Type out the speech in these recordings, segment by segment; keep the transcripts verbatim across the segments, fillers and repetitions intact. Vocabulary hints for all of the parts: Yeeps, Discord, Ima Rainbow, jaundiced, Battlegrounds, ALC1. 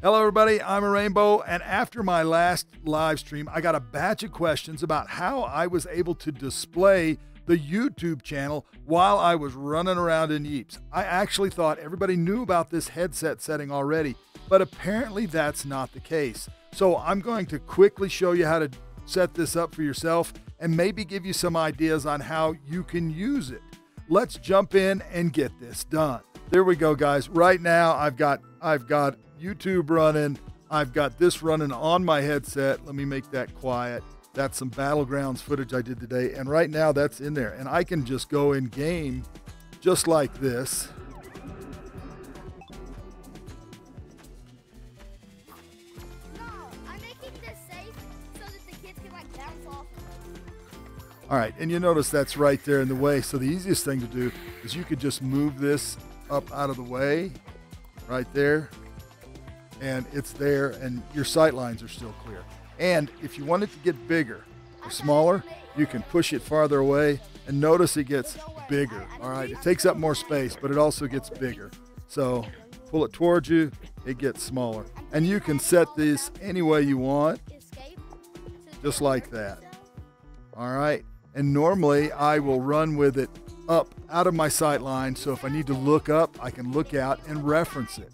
Hello everybody, I'm Ima Rainbow, and after my last live stream, I got a batch of questions about how I was able to display the YouTube channel while I was running around in Yeeps. I actually thought everybody knew about this headset setting already, but apparently that's not the case. So I'm going to quickly show you how to set this up for yourself and maybe give you some ideas on how you can use it. Let's jump in and get this done. There we go, guys. Right now I've got I've got YouTube running. I've got this running on my headset. Let me make that quiet. That's some Battlegrounds footage I did today. And right now that's in there. And I can just go in game just like this. No, I'm making this safe so that the kids can like bounce off. All right, and you notice that's right there in the way. So the easiest thing to do is you could just move this up out of the way right there. And it's there, and your sight lines are still clear. And if you want it to get bigger or smaller, you can push it farther away, and notice it gets bigger. All right, it takes up more space, but it also gets bigger. So pull it towards you, it gets smaller. And you can set this any way you want, just like that. All right, and normally I will run with it up out of my sight line, so if I need to look up, I can look out and reference it.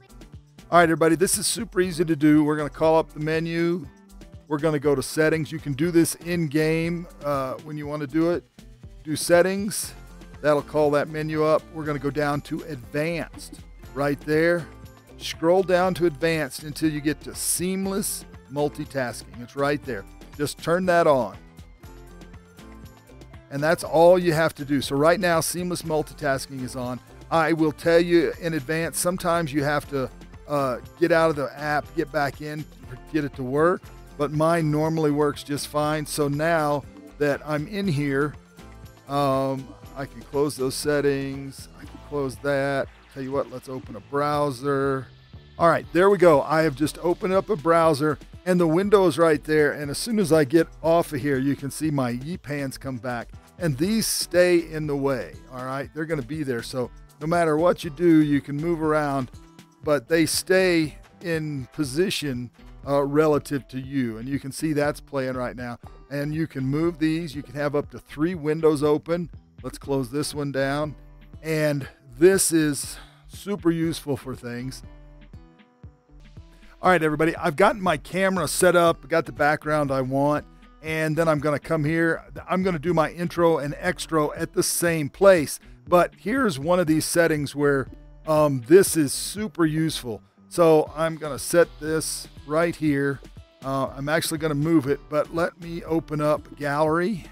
All right, everybody, this is super easy to do. We're going to call up the menu. We're going to go to settings. You can do this in game uh, when you want to do it. Do settings. That'll call that menu up. We're going to go down to advanced right there. Scroll down to advanced until you get to seamless multitasking. It's right there. Just turn that on. And that's all you have to do. So right now, seamless multitasking is on. I will tell you in advance, sometimes you have to Uh, get out of the app, get back in, get it to work, but mine normally works just fine. So now that I'm in here, um, I can close those settings. I can close that. Tell you what, let's open a browser. All right, there we go. I have just opened up a browser and the window is right there. And as soon as I get off of here, you can see my Yeep hands come back and these stay in the way. All right, they're going to be there. So no matter what you do, you can move around, but they stay in position uh, relative to you. And you can see that's playing right now. And you can move these. You can have up to three windows open. Let's close this one down. And this is super useful for things. All right, everybody, I've gotten my camera set up. I got the background I want. And then I'm gonna come here. I'm gonna do my intro and extro at the same place. But here's one of these settings where Um, this is super useful. So I'm going to set this right here. Uh, I'm actually going to move it, but let me open up gallery.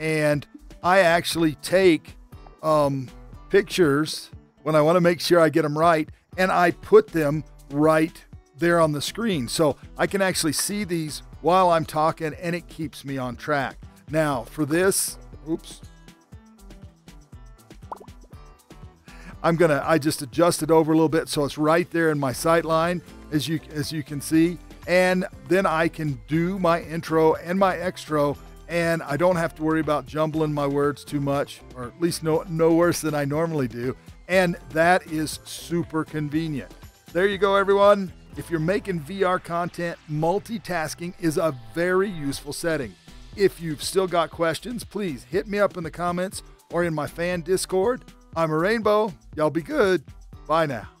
And I actually take um, pictures when I want to make sure I get them right, and I put them right there on the screen. So I can actually see these while I'm talking, and it keeps me on track. Now for this, oops. I'm gonna, I just adjust it over a little bit so it's right there in my sight line, as you, as you can see. And then I can do my intro and my extro, and I don't have to worry about jumbling my words too much, or at least no, no worse than I normally do. And that is super convenient. There you go, everyone. If you're making V R content, multitasking is a very useful setting. If you've still got questions, please hit me up in the comments or in my fan Discord. I'm a Rainbow. Y'all be good. Bye now.